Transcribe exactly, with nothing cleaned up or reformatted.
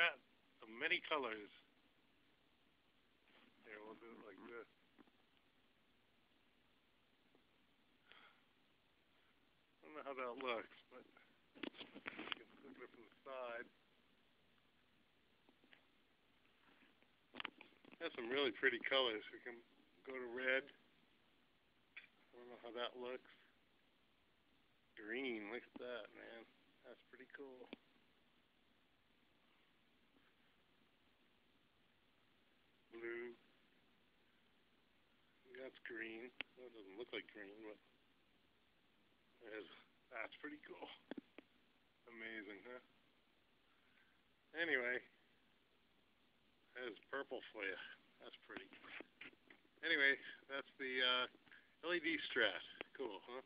Strat of many colors. Here, we'll do it like this. I don't know how that looks, but you can look at it from the side. That's some really pretty colors. We can go to red. I don't know how that looks. Green, look at that, man. That's pretty cool. Blue. That's green. Well, it doesn't look like green, but it is. That's pretty cool. Amazing, huh? Anyway, that is purple for you. That's pretty. Anyway, that's the uh, L E D Strat. Cool, huh?